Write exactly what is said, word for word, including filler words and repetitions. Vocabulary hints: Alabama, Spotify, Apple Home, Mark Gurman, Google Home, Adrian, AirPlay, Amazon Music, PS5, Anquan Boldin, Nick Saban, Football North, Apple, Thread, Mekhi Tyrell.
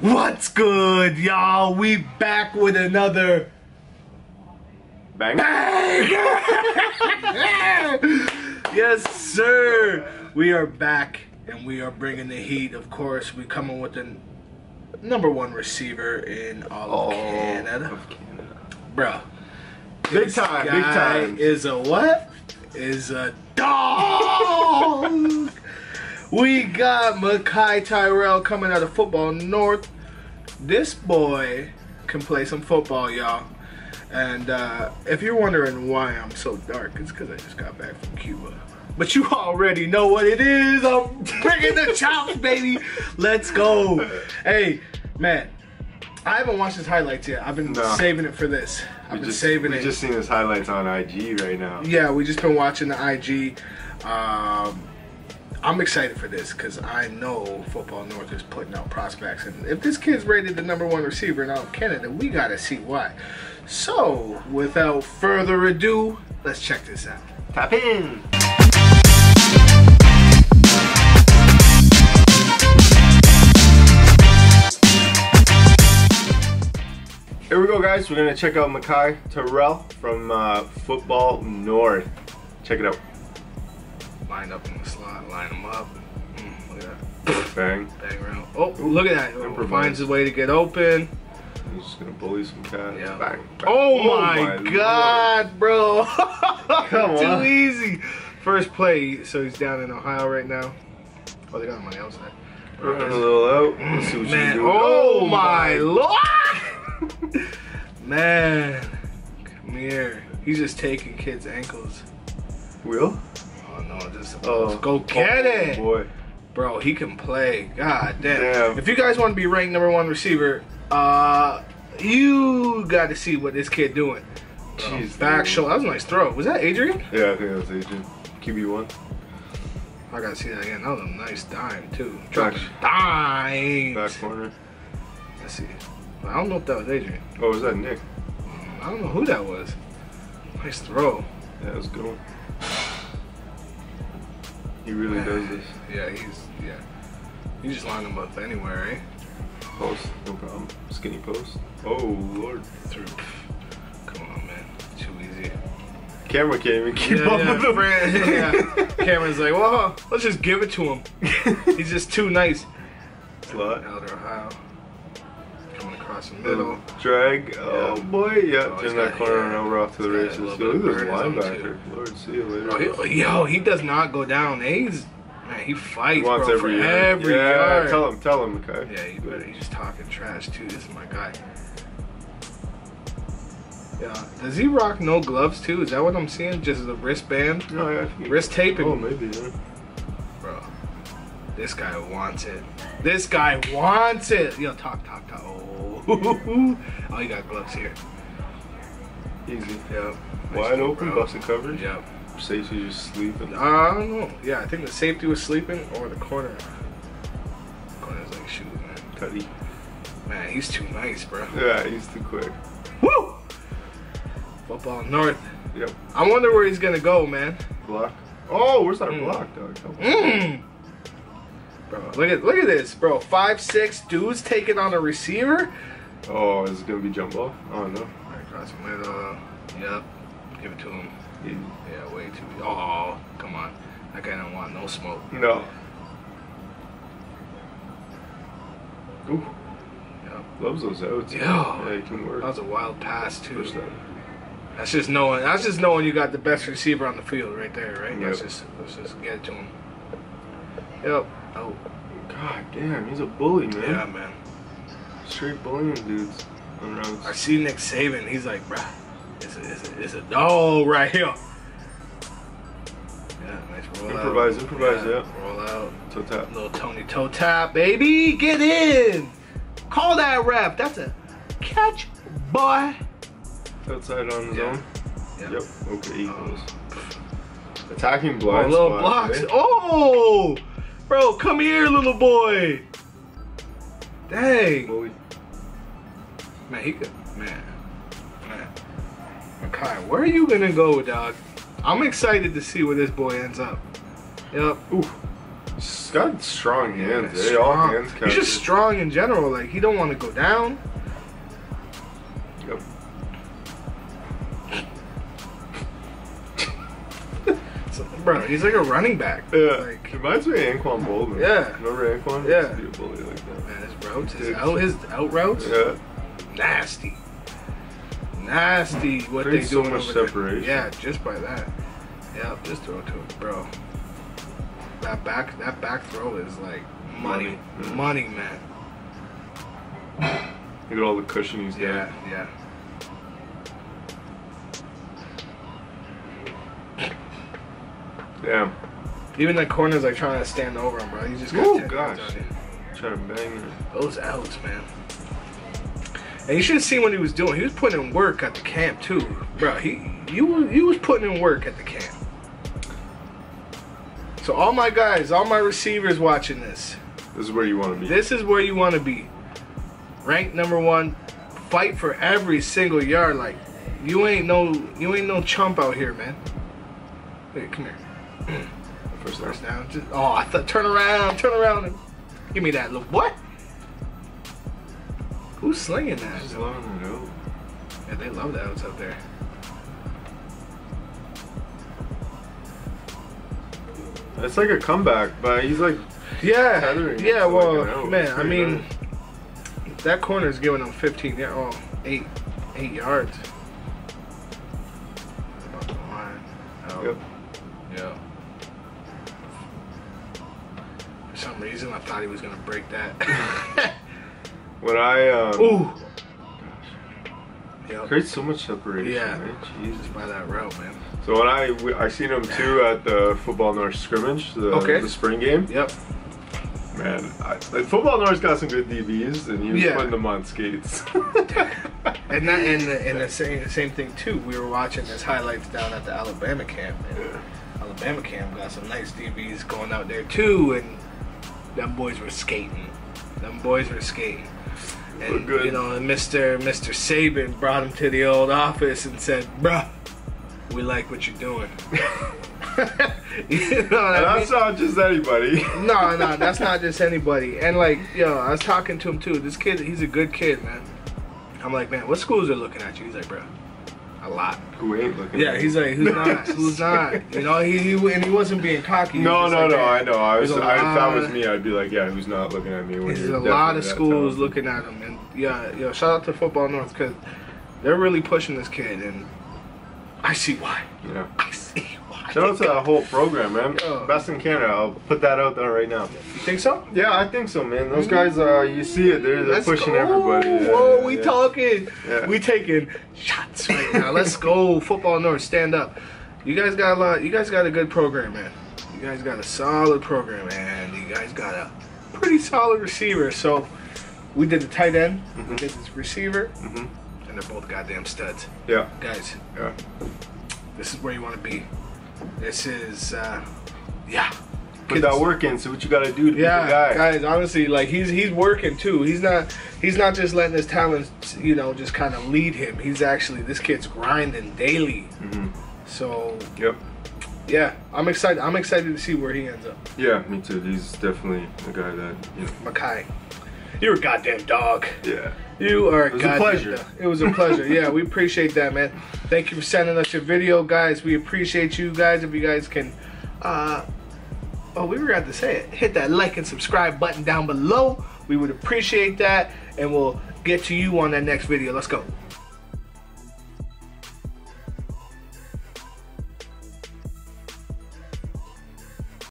What's good, y'all? We back with another bang. Bang! Yes, sir. We are back and we are bringing the heat. Of course, we coming with the number one receiver in all of oh, Canada. Of Canada. Bruh. Big time, big time. Is a what? Is a dog. We got Mekhi Tyrell coming out of Football North. This boy can play some football, y'all. And uh, if you're wondering why I'm so dark, it's because I just got back from Cuba. But you already know what it is. I'm bringing the chops, baby. Let's go. Hey, man, I haven't watched his highlights yet. I've been no. saving it for this. I've we been just, saving we it. We just seen his highlights on I G right now. Yeah, we just been watching the I G. Um, I'm excited for this because I know Football North is putting out prospects, and if this kid's rated the number one receiver in all of Canada, we gotta see why. So, without further ado, let's check this out. Tap in. Here we go, guys. We're gonna check out Mekhi Tyrell from uh, Football North. Check it out. Lined up in the slot, line them up. Mm, look at that. Bang. Bang round. Oh, look at that. Oh, finds his way to get open. He's just gonna bully some cats. Yeah. Bang, bang. Oh, oh my, my god, Lord. Bro. Come Too on. Too easy. First play, so he's down in Ohio right now. Oh, they got him on the outside. Running right. A little out. Let's see what Man. You do. Oh, oh my lord. Man. Come here. He's just taking kids' ankles. Will? No, just oh, go get oh, it, boy. Bro. He can play. God damn. damn. If you guys want to be ranked number one receiver, uh, you got to see what this kid doing. Jeez, um, back shoulder. That was a nice throw. Was that Adrian? Yeah, I think that was Adrian. Q B one. I gotta see that again. That was a nice dime too. Back, dime. Back corner. Let's see. I don't know if that was Adrian. Oh, was that Nick? I don't know who that was. Nice throw. Yeah, that was a good one. He really does this. Yeah, he's, yeah. You just line him up anywhere, eh? Post, no problem. Skinny post. Oh, Lord. Through. Come on, man. Too easy. Camera can't even keep yeah, up yeah. with him. Yeah, camera's like, whoa, let's just give it to him. He's just too nice. Slot. Elder Ohio. Coming across the middle. Drag. Yeah. Oh, boy. Yeah, oh, in that corner and over off to the races. Look at this linebacker. Lord, see you later. Oh, he, yo, he does not go down. He's, man, he fights, he wants bro, every for yard. every yeah, yard. Yeah, tell him, tell him, okay? Yeah, he better. He's just talking trash, too. This is my guy. Yeah. Does he rock no gloves, too? Is that what I'm seeing? Just the wristband? Oh, yeah. Wrist taping. Oh, maybe, yeah. Bro. This guy wants it. This guy wants it. Yo, talk, talk, talk. Oh, oh, you got gloves here. Easy. Yep. Nice Wide open, bro. Busted coverage. Yep. Safety was sleeping. Uh, I don't know. Yeah, I think the safety was sleeping or the corner. Corner's like, shoot, man. Cuddy. Man, he's too nice, bro. Yeah, he's too quick. Woo! Football North. Yep. I wonder where he's gonna go, man. Block. Oh, where's that mm. block, dog? Mmm. Bro, look at look at this, bro. Five six dudes taking on a receiver. Oh, is it gonna be jump ball? Oh no. Right across the middle. Yep. Give it to him. Yeah, yeah way too. Oh, come on. That guy don't want no smoke. No. Ooh. Yep. Loves those outs. Yo. Yeah, it can work. That was a wild pass too. That. That's just knowing. That's just knowing you got the best receiver on the field right there, right? Yep. Let's just let's just get it to him. Yep. Oh. God damn, he's a bully, man. Yeah, man. Straight bullying dudes. I see Nick Saban. He's like, bruh, it's a, it's a, it's a dog right here. Yeah, nice roll improvise, out. Improvise, yeah. yeah. Roll out. Toe tap. Little Tony toe tap, baby. Get in. Call that ref. That's a catch, boy. Outside on his yeah. own. Yep. yep. Okay, equals. Um, Attacking blind little spot, blocks. Right? Oh! Bro, come here, little boy. Dang. Boy. Man, he could. Man. Man. Mekhi, where are you going to go, dog? I'm excited to see where this boy ends up. Yep. Ooh. He's got strong hands. Yeah, they strong. All hands count. He's just strong in general. Like, he don't want to go down. Yep. So, bro, he's like a running back. Yeah. Like, reminds me of Anquan Boldin. Yeah. Remember Anquan? Yeah. He used to be a bully like that. Man, his routes, his out, his out routes. Yeah. Nasty. Nasty. What they do. So much separation. There. Yeah, just by that. Yeah, just throw it to him, bro. That back, that back throw is like money, money, yeah. money man. Look at all the cushion he's got. Yeah, yeah. Damn. Even the corner's like trying to stand over him, bro. He's just oh gosh, trying to bang him. Those outs, man. And you should have seen what he was doing. He was putting in work at the camp too, bro. He, you, you was putting in work at the camp. So all my guys, all my receivers watching this. This is where you want to be. This is where you want to be. Rank number one. Fight for every single yard. Like, you ain't no, you ain't no chump out here, man. Hey, come here. First down. First down. Just, oh, I thought turn around, turn around, and give me that look. What? Who's slinging that? Just long ago. Yeah, they love the outs out there. It's like a comeback, but he's like, yeah, tethering. Yeah. It's well, like man, I mean, nice. That corner is giving him fifteen, yeah, oh, eight, eight yards. That's about the line. Oh. Yep. Yeah. For some reason, I thought he was gonna break that. When I, um, ooh, gosh, yep. Creates so much separation. Yeah, right? Jesus, by that route, man. So when I, I seen him too at the Football North scrimmage, the, okay. the spring game. Yep. Man, I, like Football North's got some good D Bs, and he was yeah. putting them on skates. and that, and the, and the same, the same thing too. We were watching his highlights down at the Alabama camp. And yeah. Alabama camp got some nice D Bs going out there too, and them boys were skating. Them boys were skating. And good. You know, and Mister Mister Saban brought him to the old office and said, "Bruh, we like what you're doing." You know what I mean? That's not just anybody. No, no, that's not just anybody. And like, yo, I was talking to him too. This kid, he's a good kid, man. I'm like, man, what schools are looking at you? He's like, bro, a lot. Who ain't looking? Yeah, at he's you. Like, who's not? Who's not? You know, he, he and he wasn't being cocky. No, no, like, no. Hey, I know. I was. I, if that was me, I'd be like, yeah, who's not looking at me? When there's a lot of schools looking at him, and yeah, yo, shout out to Football North because they're really pushing this kid and. I see why. Yeah. I see why. Shout out to that whole program, man. Yo. Best in Canada. I'll put that out there right now. You think so? Yeah, I think so, man. Those guys, uh, you see it. They're, they're pushing go. everybody. Yeah, Whoa, yeah, we yeah. talking. Yeah. We taking shots right now. Let's go, Football North. Stand up. You guys got a lot. You guys got a good program, man. You guys got a solid program, man. You guys got a pretty solid receiver. So we did the tight end. Mm-hmm. We did this receiver. Mm-hmm. And they're both goddamn studs. Yeah. Guys. Yeah. This is where you want to be. This is, uh, yeah. Put that work in. See what you got to do to yeah, be the guy. Guys, honestly, like, he's he's working, too. He's not he's not just letting his talents, you know, just kind of lead him. He's actually, this kid's grinding daily. Mm-hmm. So, yep. Yeah, I'm excited. I'm excited to see where he ends up. Yeah, me too. He's definitely a guy that, you know. Mekhi. You're a goddamn dog. Yeah. You are a goddamn dog. It was a pleasure. It was a pleasure. Yeah, we appreciate that, man. Thank you for sending us your video, guys. We appreciate you guys. If you guys can, uh, oh, we forgot to say it. Hit that like and subscribe button down below. We would appreciate that, and we'll get to you on that next video. Let's go.